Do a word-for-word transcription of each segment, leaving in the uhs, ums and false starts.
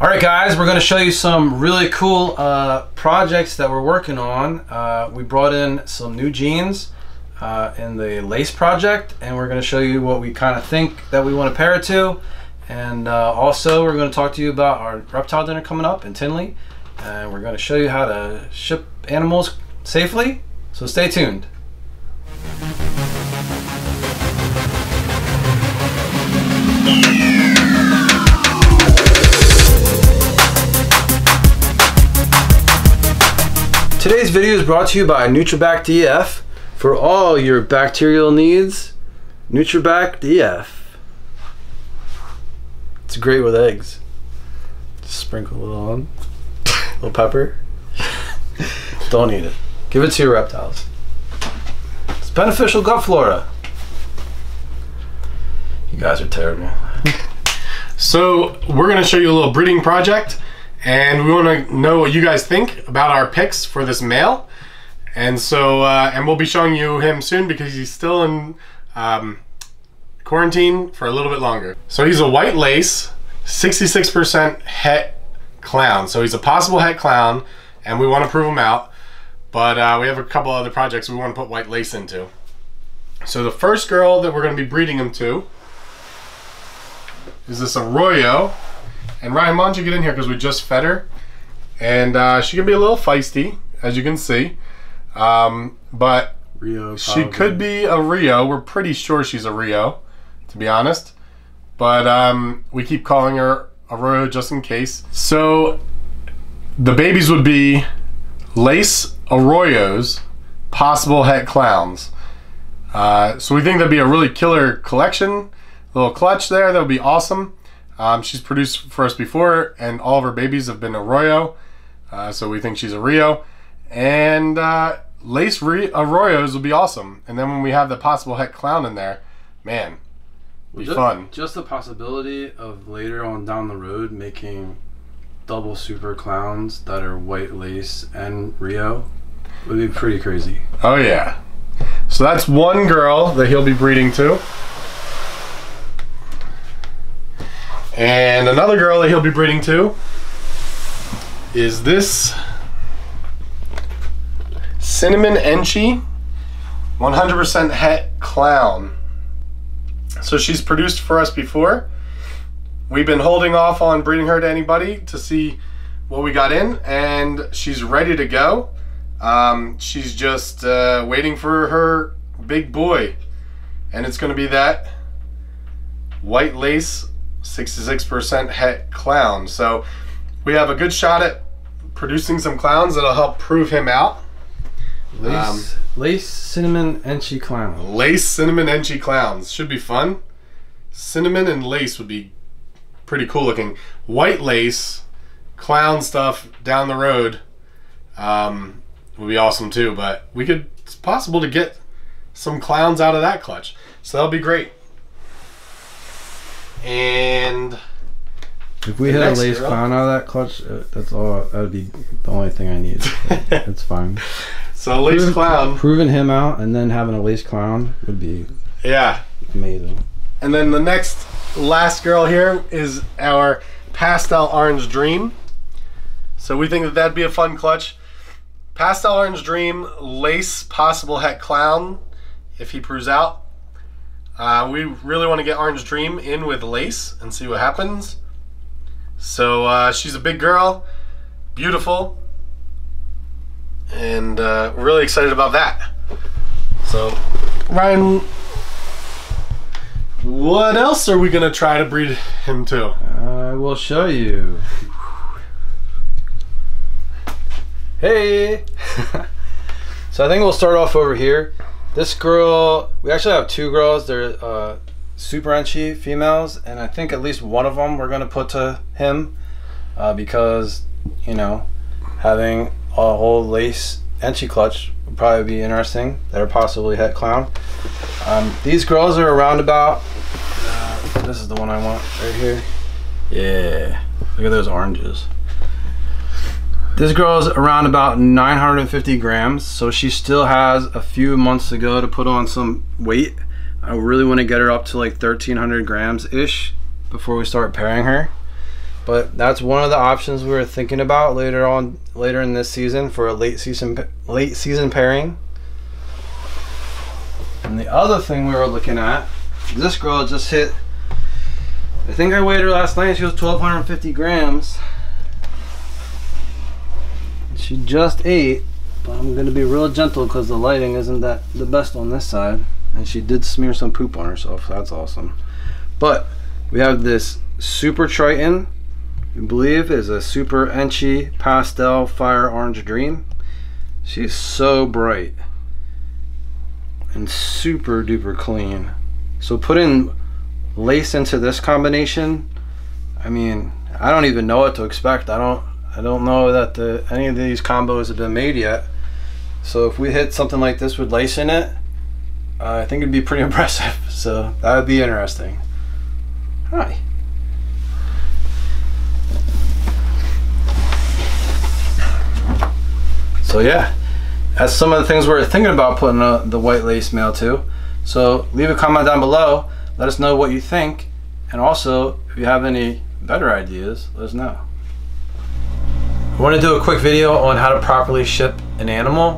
All right, guys, we're going to show you some really cool uh, projects that we're working on. Uh, we brought in some new jeans uh, in the lace project, and we're going to show you what we kind of think that we want to pair it to. And uh, also, we're going to talk to you about our reptile dinner coming up in Tinley, and we're going to show you how to ship animals safely. So stay tuned. Today's video is brought to you by NutriBac D F. For all your bacterial needs, NutriBac D F. It's great with eggs. Just sprinkle a little on, a little pepper. Don't eat it. Give it to your reptiles. It's beneficial gut flora. You guys are terrible. So we're gonna show you a little breeding project, and we want to know what you guys think about our picks for this male. And so, uh, and we'll be showing you him soon because he's still in um, quarantine for a little bit longer. So he's a white lace, sixty-six percent het clown. So he's a possible het clown, and we want to prove him out. But uh, we have a couple other projects we want to put white lace into. So the first girl that we're going to be breeding him to is this Arroyo. And Ryan, why don't you get in here, because we just fed her. And uh, she can be a little feisty, as you can see. Um, but Rio, she could be a Rio. We're pretty sure she's a Rio, to be honest. But um, we keep calling her Arroyo just in case. So the babies would be Lace Arroyos, possible het clowns. Uh, so we think that'd be a really killer collection. A little clutch there, that would be awesome. Um, she's produced for us before, and all of her babies have been Arroyo, uh, so we think she's a Rio. And uh, Lace Arroyos will be awesome. And then when we have the possible het clown in there, man, it'll be just, fun. Just the possibility of later on down the road making double super clowns that are white lace and Rio would be pretty crazy. Oh yeah. So that's one girl that he'll be breeding to. And another girl that he'll be breeding to is this Cinnamon Enchi, one hundred percent het clown. So she's produced for us before. We've been holding off on breeding her to anybody to see what we got in, and she's ready to go. Um, she's just uh, waiting for her big boy, and it's going to be that white lace sixty-six percent het clown. So we have a good shot at producing some clowns that'll help prove him out. Lace, um, lace Cinnamon Enchi clown. Lace Cinnamon Enchi clowns. Should be fun. Cinnamon and lace would be pretty cool looking. White lace clown stuff down the road um, would be awesome too, but we could, it's possible to get some clowns out of that clutch. So that'll be great. And if we had a lace clown out of that clutch, that's all. That'd be the only thing I need. It's fine. So lace Prove, clown, proving him out, and then having a lace clown would be yeah amazing. And then the next last girl here is our pastel orange dream. So we think that that'd be a fun clutch. Pastel orange dream, lace possible het clown, if he proves out. Uh, we really want to get Orange Dream in with Lace and see what happens. So uh, she's a big girl, beautiful, and uh, we're really excited about that. So Ryan, what else are we going to try to breed him to? I will show you. Hey! So I think we'll start off over here. This girl, we actually have two girls. They're uh, super Enchi females, and I think at least one of them we're gonna put to him uh, because, you know, having a whole lace Enchi clutch would probably be interesting. They're possibly het clown. Um, these girls are around about, uh, this is the one I want right here. Yeah, look at those oranges. This girl is around about nine hundred fifty grams, so she still has a few months to go to put on some weight. I really want to get her up to like thirteen hundred grams ish before we start pairing her. But that's one of the options we were thinking about later on, later in this season for a late season late season pairing. And the other thing we were looking at, this girl just hit, I think I weighed her last night, she was twelve fifty grams. She just ate, but I'm gonna be real gentle because the lighting isn't that the best on this side. And she did smear some poop on herself, so that's awesome. But we have this Super Triton, I believe is a Super Enchi Pastel Fire Orange Dream. She's so bright and super duper clean. So putting Lace into this combination, I mean, I don't even know what to expect. I don't I don't know that the, any of these combos have been made yet. So if we hit something like this with Lace in it, uh, I think it'd be pretty impressive. So that would be interesting. Hi. So yeah, that's some of the things we're thinking about putting uh, the white lace mail to. So leave a comment down below, let us know what you think, and also if you have any better ideas, let us know. I want to do a quick video on how to properly ship an animal,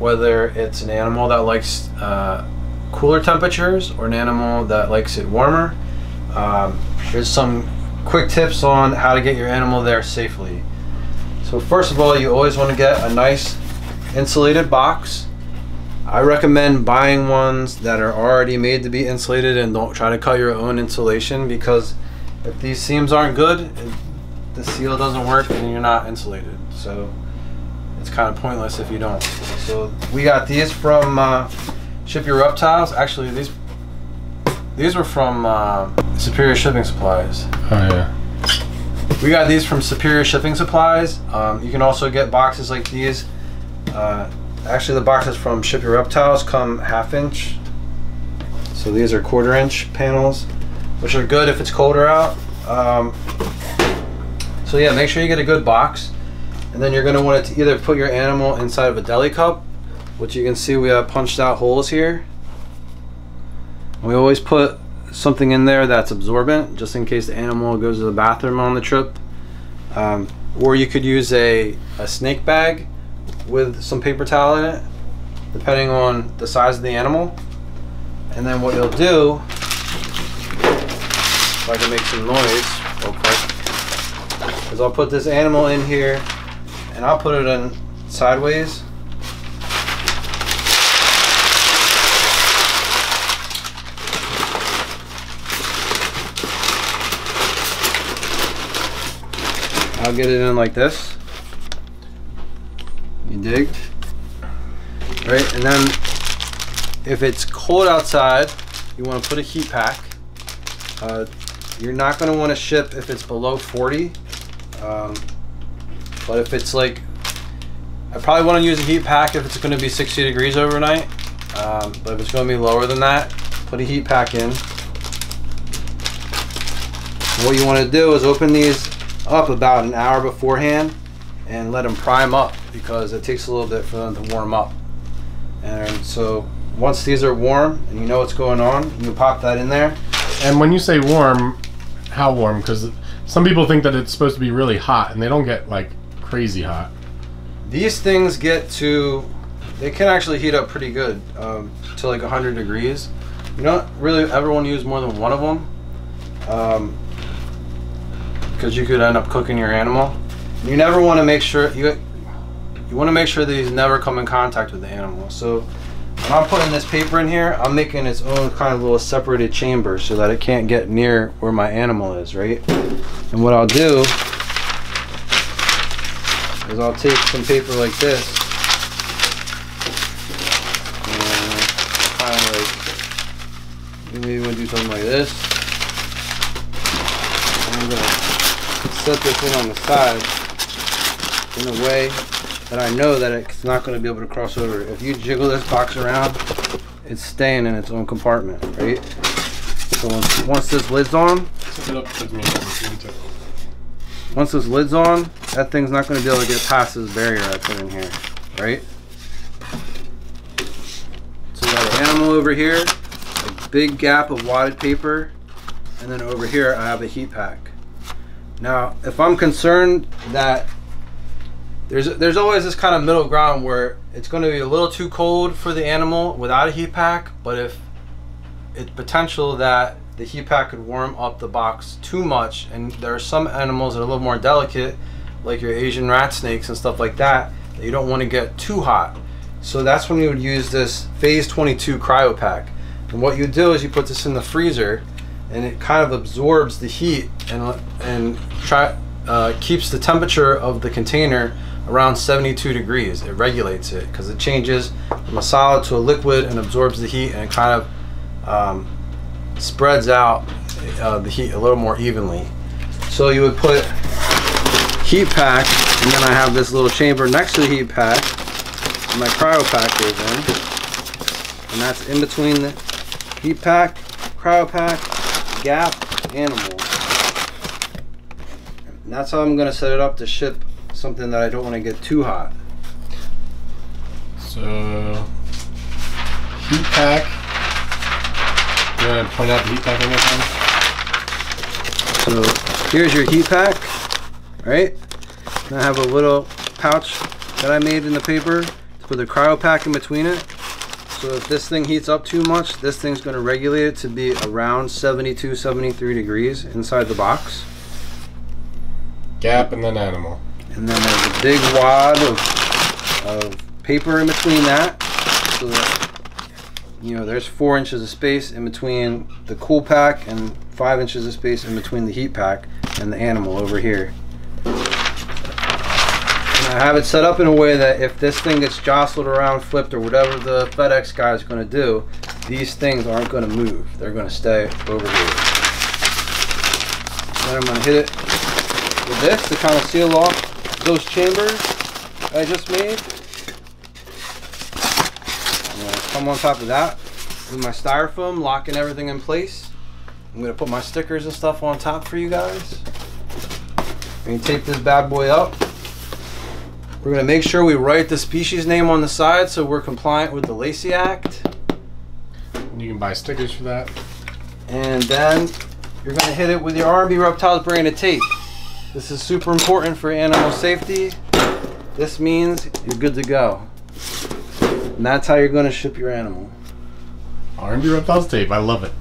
whether it's an animal that likes uh, cooler temperatures or an animal that likes it warmer. Um, there's some quick tips on how to get your animal there safely. So first of all, you always want to get a nice insulated box. I recommend buying ones that are already made to be insulated, and don't try to cut your own insulation, because if these seams aren't good, it, the seal doesn't work and you're not insulated. So it's kind of pointless if you don't. So we got these from uh, Ship Your Reptiles. Actually, these these were from uh, Superior Shipping Supplies. Oh yeah. We got these from Superior Shipping Supplies. Um, you can also get boxes like these. Uh, actually, the boxes from Ship Your Reptiles come half inch. So these are quarter inch panels, which are good if it's colder out. Um, so yeah, make sure you get a good box. And then you're gonna want to either put your animal inside of a deli cup, which you can see we have punched out holes here. We always put something in there that's absorbent, just in case the animal goes to the bathroom on the trip. Um, or you could use a, a snake bag with some paper towel in it, depending on the size of the animal. And then what you'll do, if I can make some noise real quick, is I'll put this animal in here and I'll put it in sideways. I'll get it in like this. You dig? Right, and then if it's cold outside, you want to put a heat pack. Uh, you're not going to want to ship if it's below forty. Um, but if it's like, I probably want to use a heat pack if it's going to be sixty degrees overnight. Um, but if it's going to be lower than that, put a heat pack in. What you want to do is open these up about an hour beforehand and let them prime up, because it takes a little bit for them to warm up. And so once these are warm and you know what's going on, you pop that in there. And when you say warm, how warm? Because some people think that it's supposed to be really hot, and they don't get like crazy hot. These things get to, they can actually heat up pretty good, um, to like one hundred degrees. You don't really ever want to use more than one of them. Um, because you could end up cooking your animal. You never want to make sure, you you want to make sure these never come in contact with the animal. So when I'm putting this paper in here, I'm making its own kind of little separated chamber so that it can't get near where my animal is, right? And what I'll do is I'll take some paper like this and kind of like, maybe we'll do something like this. I'm gonna set this in on the side in a way that I know that it's not going to be able to cross over. If you jiggle this box around, it's staying in its own compartment, right? So once, once this lid's on, once this lid's on, that thing's not going to be able to get past this barrier I put in here, right? So we got an animal over here, a big gap of wadded paper, and then over here I have a heat pack. Now, if I'm concerned that there's there's always this kind of middle ground where it's going to be a little too cold for the animal without a heat pack, but if it's potential that the heat pack could warm up the box too much, and there are some animals that are a little more delicate, like your Asian rat snakes and stuff like that, that you don't want to get too hot. So that's when you would use this Phase twenty-two Cryo Pack. And what you do is you put this in the freezer, and it kind of absorbs the heat and and try uh, keeps the temperature of the container around seventy-two degrees. It regulates it because it changes from a solid to a liquid and absorbs the heat, and it kind of um, spreads out uh, the heat a little more evenly. So you would put heat pack, and then I have this little chamber next to the heat pack. My cryo pack goes in, and that's in between the heat pack, cryo pack, gap, animal. And that's how I'm going to set it up to ship something that I don't want to get too hot. So, heat pack. You want to point out the heat pack one more time? So, here's your heat pack, right? And I have a little pouch that I made in the paper to put the cryo pack in between it. So if this thing heats up too much, this thing's going to regulate it to be around seventy-two, seventy-three degrees inside the box. Gap and then animal. And then there's a big wad of, of paper in between that. So that, you know, there's four inches of space in between the cool pack and five inches of space in between the heat pack and the animal over here. I have it set up in a way that if this thing gets jostled around, flipped, or whatever the FedEx guy is going to do, these things aren't going to move. They're going to stay over here. Then I'm going to hit it with this to kind of seal off those chambers I just made. I'm going to come on top of that with my styrofoam, locking everything in place. I'm going to put my stickers and stuff on top for you guys. I'm going to tape this bad boy up. We're going to make sure we write the species name on the side so we're compliant with the Lacey Act. You can buy stickers for that. And then you're going to hit it with your R and B Reptiles branded tape. This is super important for animal safety. This means you're good to go. And that's how you're going to ship your animal. R and B Reptiles tape, I love it.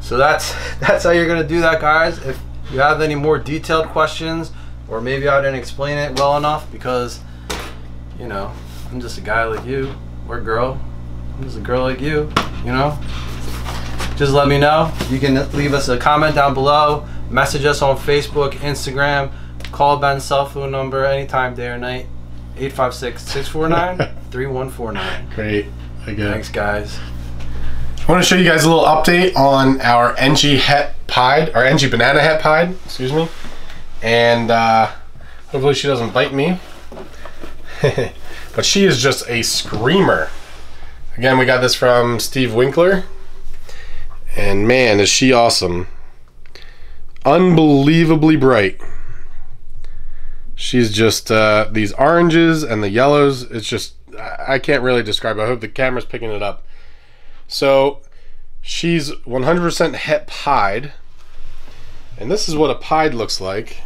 So that's, that's how you're going to do that, guys. If you have any more detailed questions, or maybe I didn't explain it well enough because, you know, I'm just a guy like you, or girl. I'm just a girl like you, you know? Just let me know. You can leave us a comment down below, message us on Facebook, Instagram, call Ben's cell phone number anytime, day or night, eight five six, six four nine, three one four nine. Great. Again. Thanks, guys. I want to show you guys a little update on our N G het pied, our N G banana het pied, excuse me. And uh, hopefully she doesn't bite me. But she is just a screamer. Again, we got this from Steve Winkler. And man, is she awesome. Unbelievably bright. She's just uh, these oranges and the yellows. It's just, I can't really describe it. I hope the camera's picking it up. So she's one hundred percent het pied. And this is what a pied looks like.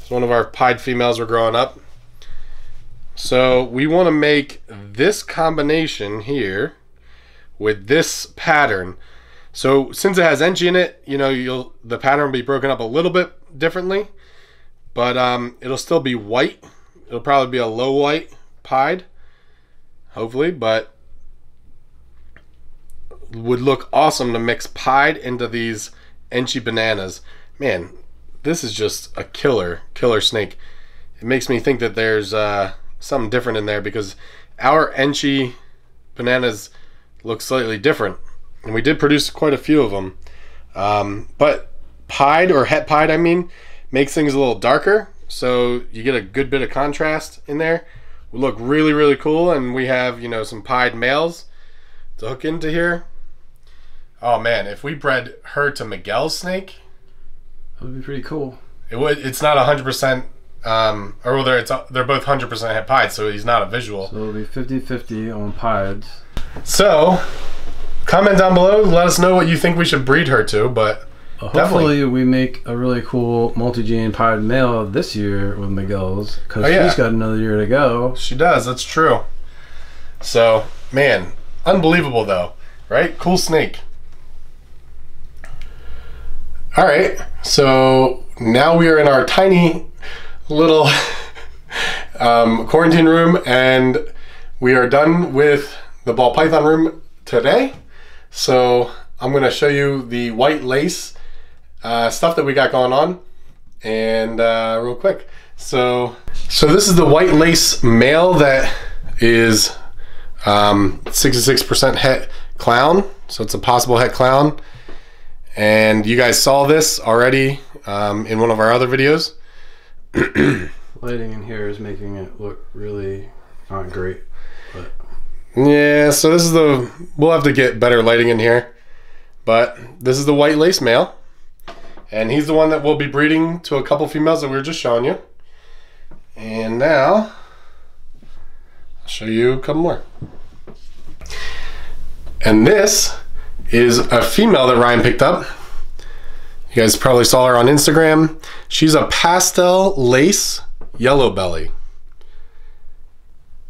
It's one of our pied females we're growing up. So we want to make this combination here with this pattern. So since it has N G in it, you know, you'll the pattern will be broken up a little bit differently, but um, it'll still be white. It'll probably be a low white pied, hopefully, but would look awesome to mix pied into these N G bananas. Man, this is just a killer, killer snake. It makes me think that there's uh, something different in there because our N G bananas look slightly different. And we did produce quite a few of them. Um, but pied, or het pied, I mean, makes things a little darker. So you get a good bit of contrast in there. We look really, really cool. And we have, you know, some pied males to hook into here. Oh man, if we bred her to Miguel's snake, that would be pretty cool. It would. It's not one hundred percent, um, or whether it's they're both one hundred percent het pied, so he's not a visual. So it'll be fifty fifty on pied. So, comment down below, let us know what you think we should breed her to, but Hopefully we make a really cool multi-gene powered male this year with Miguel's, because oh, yeah. she's got another year to go. She does, that's true. So, man, unbelievable though, right? Cool snake. All right, so now we are in our tiny little um, quarantine room, and we are done with the ball python room today. So I'm gonna show you the white lace uh, stuff that we got going on, and uh, real quick. So, so this is the white lace male that is sixty-six percent um, het clown. So it's a possible het clown. And you guys saw this already um, in one of our other videos. Lighting in here is making it look really not great. But. Yeah, so this is the, we'll have to get better lighting in here. But this is the white lace male. And he's the one that we'll be breeding to a couple females that we were just showing you. And now, I'll show you a couple more. And this is a female that Ryan picked up. You guys probably saw her on Instagram. She's a pastel lace yellow belly.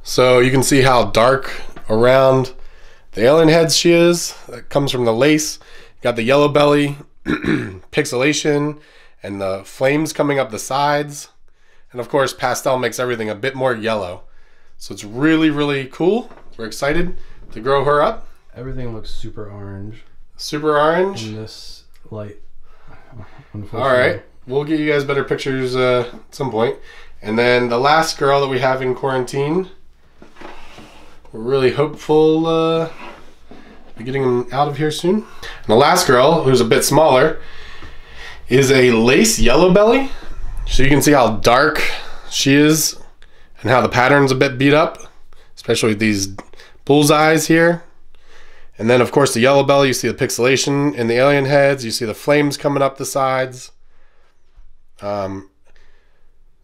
So you can see how dark around the alien heads she is. That comes from the lace. You got the yellow belly, pixelation, and the flames coming up the sides. And of course, pastel makes everything a bit more yellow. So it's really, really cool. We're excited to grow her up. Everything looks super orange. Super orange? In this light. Alright, we'll get you guys better pictures uh, at some point. And then the last girl that we have in quarantine, we're really hopeful uh, we're getting them out of here soon. And the last girl, who's a bit smaller, is a lace yellow belly. So you can see how dark she is and how the pattern's a bit beat up, especially these bullseyes here. And then, of course, the yellow belly, you see the pixelation in the alien heads. You see the flames coming up the sides. Um,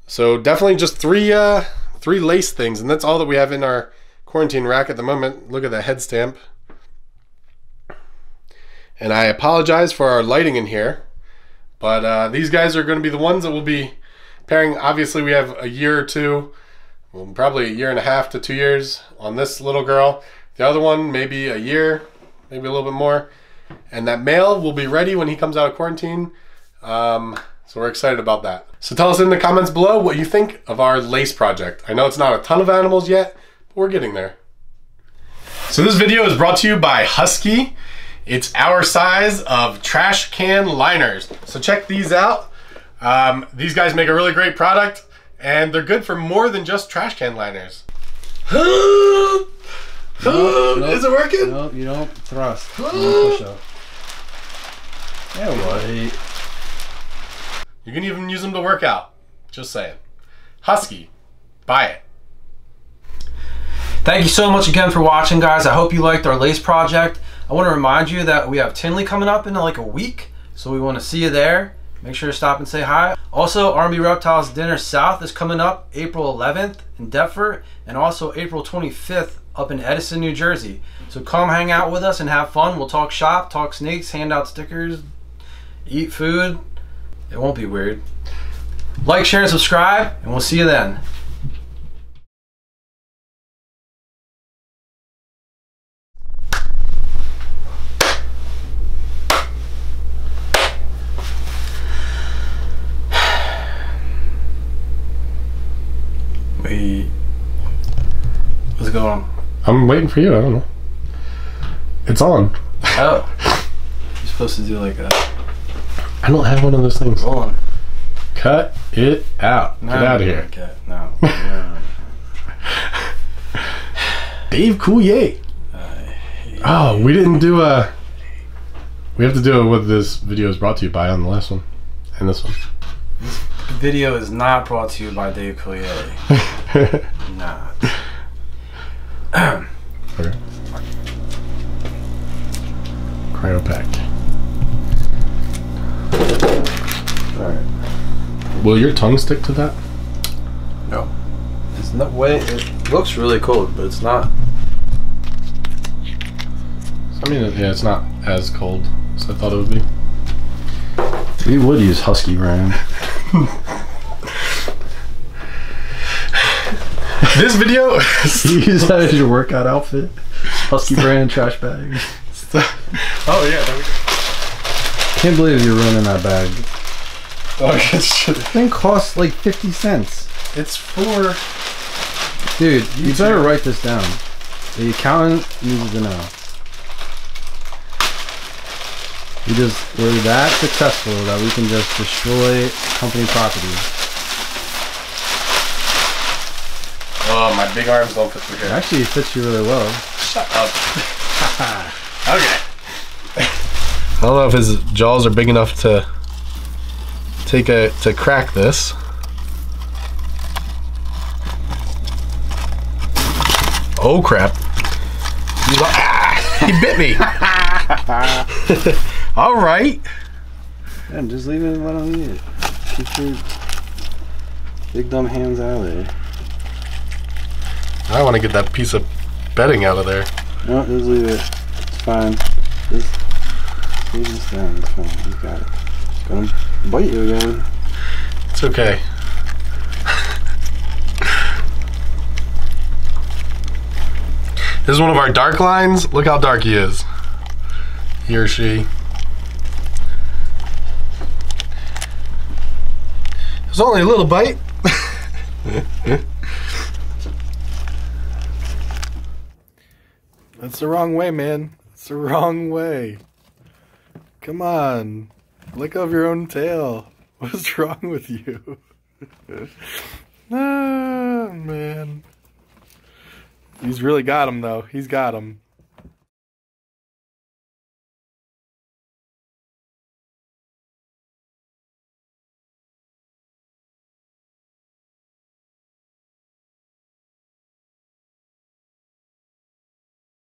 so definitely just three uh, three lace things. And that's all that we have in our quarantine rack at the moment. Look at the head stamp. And I apologize for our lighting in here. But uh, these guys are going to be the ones that will be pairing. Obviously, we have a year or two, well, probably a year and a half to two years on this little girl. The other one, maybe a year, maybe a little bit more. And that male will be ready when he comes out of quarantine. Um, so we're excited about that. So tell us in the comments below what you think of our lace project. I know it's not a ton of animals yet, but we're getting there. So this video is brought to you by Husky. It's our size of trash can liners. So check these out. Um, these guys make a really great product, and they're good for more than just trash can liners. Oh, nope, nope, is it working? No, nope, you don't thrust. You don't push up. Yeah, you can even use them to work out. Just saying. Husky, buy it. Thank you so much again for watching, guys. I hope you liked our lace project. I want to remind you that we have Tinley coming up in like a week, so we want to see you there. Make sure to stop and say hi. Also, R and B Reptiles Dinner South is coming up April eleventh in Deptford, and also April twenty-fifth up in Edison, New Jersey. So come hang out with us and have fun. We'll talk shop, talk snakes, hand out stickers, eat food. It won't be weird. Like, share, and subscribe, and we'll see you then. Wait, what's going on? I'm waiting for you, I don't know. It's on. Oh. You're supposed to do like a... I don't have one of those things. Hold on. Cut it out. No, get out of here. Cut. No. No. Dave Coulier. Oh, we didn't do a... We have to do what this video is brought to you by on the last one. And this one. This video is not brought to you by Dave Coulier. Nah. Okay. Cryo pack. Alright. Will your tongue stick to that? No. It's not way it looks really cold, but it's not. I mean, yeah, it's not as cold as I thought it would be. We would use Husky brand. This video. You use that as your workout outfit. Husky brand trash bag. Oh yeah, there we go. Can't believe you're running that bag. Oh, shit. That thing costs like fifty cents. It's for... Dude, YouTube. You better write this down. The accountant needs to know. We just, we're that successful that we can just destroy company property. Oh, my big arms don't fit through here. Actually, it fits you really well. Shut up. Okay. I don't know if his jaws are big enough to take a, to crack this. Oh crap. He bit me. All right. Yeah, just leave it and let him eat it. Keep your big dumb hands out of there. I want to get that piece of bedding out of there. No, just leave it. It's fine. Just leave this down. It's fine. You got it. It's going to bite you again. It's okay. This is one of our dark lines. Look how dark he is. He or she. It was only a little bite. That's the wrong way, man. It's the wrong way. Come on. Lick off your own tail. What's wrong with you? Ah, man. He's really got him, though. He's got him.